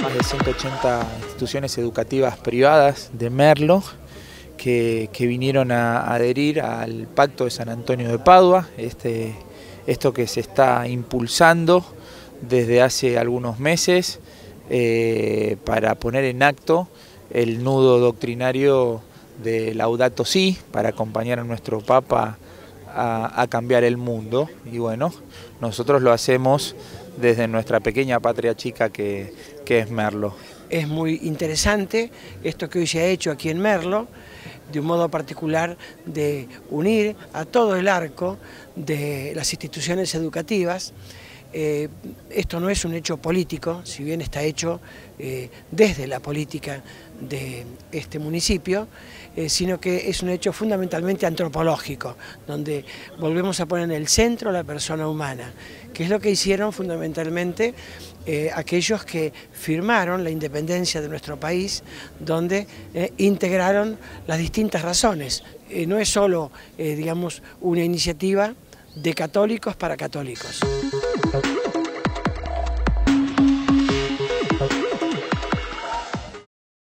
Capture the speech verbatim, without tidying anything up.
Más de ciento ochenta instituciones educativas privadas de Merlo que, que vinieron a adherir al Pacto de San Antonio de Padua, este, esto que se está impulsando desde hace algunos meses eh, para poner en acto el nudo doctrinario de Laudato Si, para acompañar a nuestro Papa a, a cambiar el mundo. Y bueno, nosotros lo hacemos desde nuestra pequeña patria chica que, que es Merlo. Es muy interesante esto que hoy se ha hecho aquí en Merlo, de un modo particular de unir a todo el arco de las instituciones educativas. Eh, esto no es un hecho político, si bien está hecho eh, desde la política de este municipio, eh, sino que es un hecho fundamentalmente antropológico, donde volvemos a poner en el centro la persona humana, que es lo que hicieron fundamentalmente eh, aquellos que firmaron la independencia de nuestro país, donde eh, integraron las distintas razones. Eh, no es solo eh, digamos, una iniciativa de católicos para católicos.